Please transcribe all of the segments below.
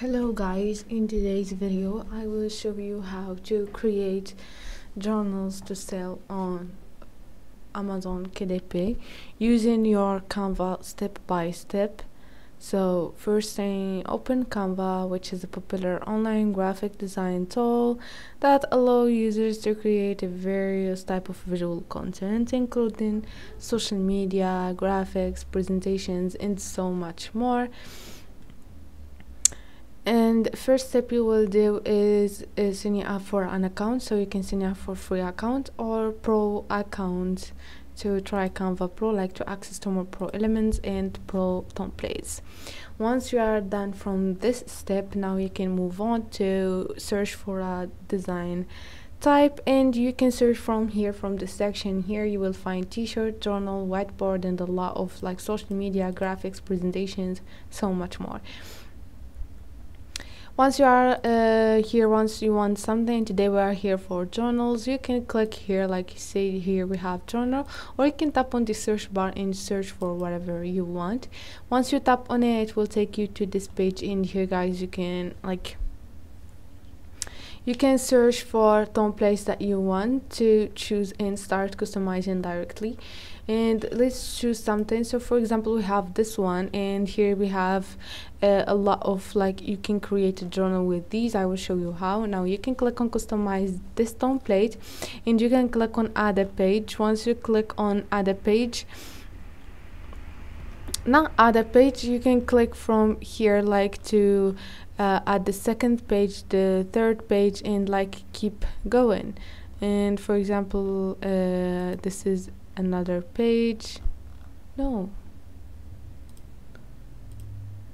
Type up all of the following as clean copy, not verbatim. Hello guys, in today's video I will show you how to create journals to sell on Amazon KDP using your Canva step by step. So first thing, open Canva, which is a popular online graphic design tool that allows users to create various types of visual content, including social media, graphics, presentations, and so much more. And first step you will do is sign up for an account. So you can sign up for free account or pro account to try Canva Pro, like to access to more pro elements and pro templates. Once you are done from this step, now you can move on to search for a design type, and you can search from here, from this section here. You will find t-shirt, journal, whiteboard, and a lot of like social media, graphics, presentations, so much more. Once you are here, once you want something, today we are here for journals. You can click here, like you see here we have journal, or you can tap on the search bar and search for whatever you want. Once you tap on it, it will take you to this page. In here guys, you can search for templates that you want to choose and start customizing directly. And let's choose something. So for example, we have this one, and here we have a lot of like you can create a journal with these. I will show you how. Now you can click on customize this template, and you can click on add a page. Once you click on add a page, now add a page, you can click from here like to add the second page, the third page, and like keep going. And for example, this is another page. No,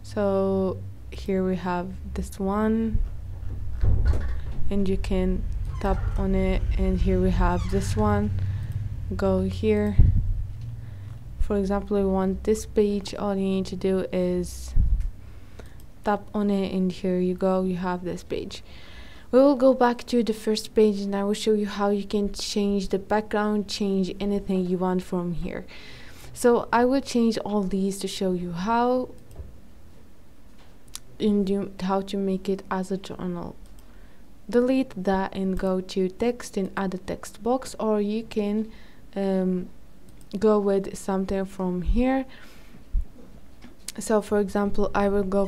so here we have this one, and you can tap on it, and here we have this one. Go here. For example, we want this page. All you need to do is tap on it, and here you go, you have this page. We will go back to the first page, and I will show you how you can change the background, change anything you want from here. So I will change all these to show you how and how to make it as a journal. Delete that and go to text and add a text box, or you can go with something from here. So for example, I will go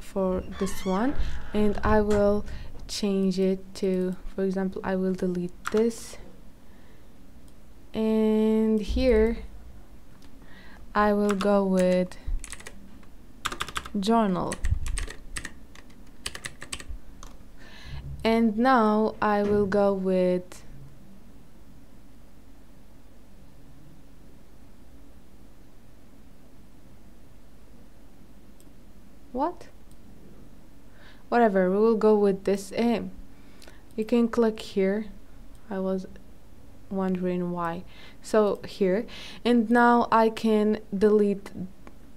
for this one, and I will change it to, for example, I will delete this, and here I will go with journal. And now I will go with whatever, we will go with this aim. You can click here. I was wondering why. So here, and now I can delete.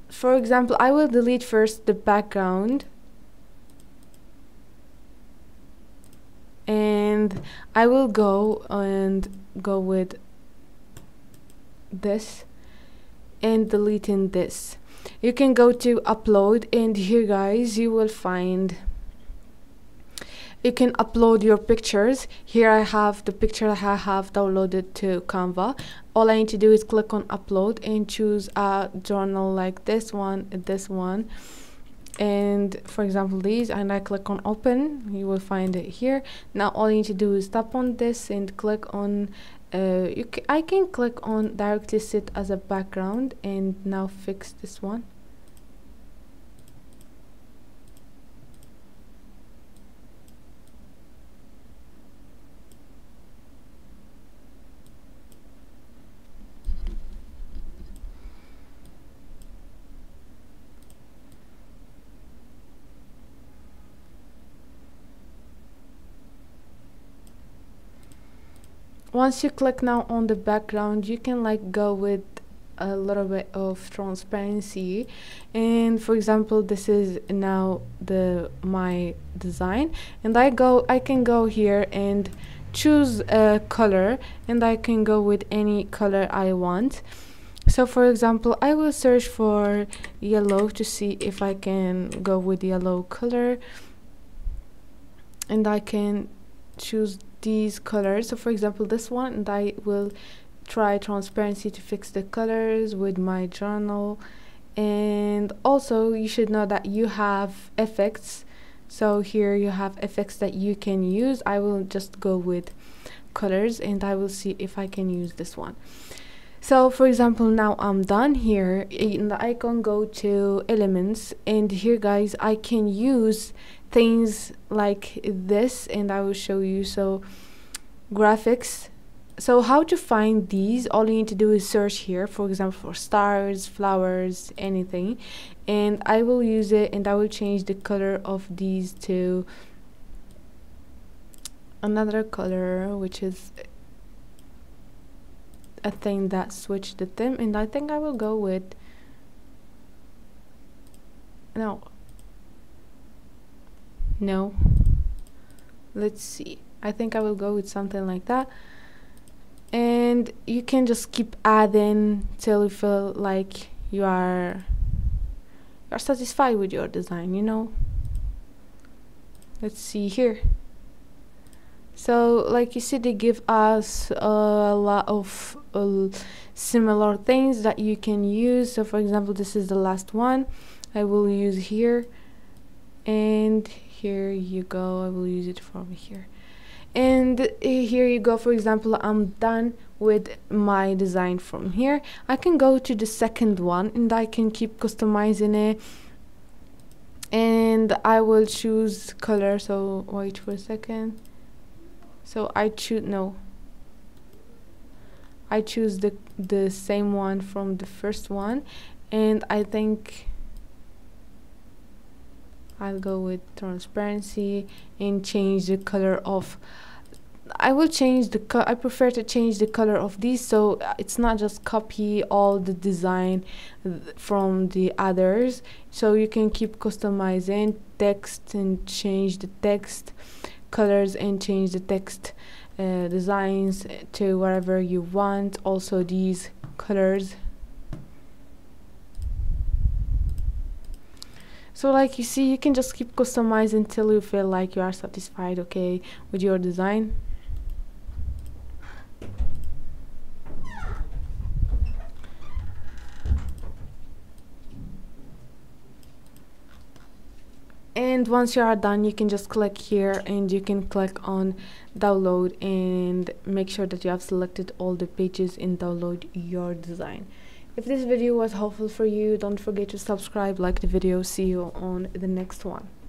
For example, I will delete first the background, and I will go and go with this and deleting this. You can go to upload, and here guys you will find you can upload your pictures. Here I have the picture I have downloaded to Canva. All I need to do is click on upload and choose a journal like this one, this one, and for example these, and I click on open. You will find it here. Now all you need to do is tap on this and click on I can click on directly set as a background, and now fix this one. Once you click now on the background, you can like go with a little bit of transparency, and for example this is now my design, and I can go here and choose a color, and I can go with any color I want. So for example, I will search for yellow to see if I can go with yellow color, and I can choose these colors. So for example, this one, and I will try transparency to fix the colors with my journal. And also you should know that you have effects, so here you have effects that you can use. I will just go with colors and I will see if I can use this one. So for example, now I'm done here. In the icon, go to elements, and here guys I can use things like this, and I will show you. So graphics, so how to find these, all you need to do is search here, for example, for stars, flowers, anything, and I will use it, and I will change the color of these to another color, which is a thing that switched the theme, and I think I will go with no, let's see, I think I will go with something like that. And you can just keep adding till you feel like you are satisfied with your design, you know. Let's see here. So like you see, they give us a lot of similar things that you can use. So for example, this is the last one I will use here, and here you go, I will use it from here, and here you go. For example, I'm done with my design. From here I can go to the second one, and I can keep customizing it, and I will choose color. So wait for a second. So I choose the same one from the first one, and I think I'll go with transparency and change the color of, I prefer to change the color of these, so it's not just copy all the design from the others. So you can keep customizing text and change the text colors, and change the text designs to whatever you want. Also these colors. So like you see, you can just keep customizing till you feel like you are satisfied, okay, with your design. And once you are done, you can just click here, and you can click on download, and make sure that you have selected all the pages and download your design. If this video was helpful for you, don't forget to subscribe, like the video. See you on the next one.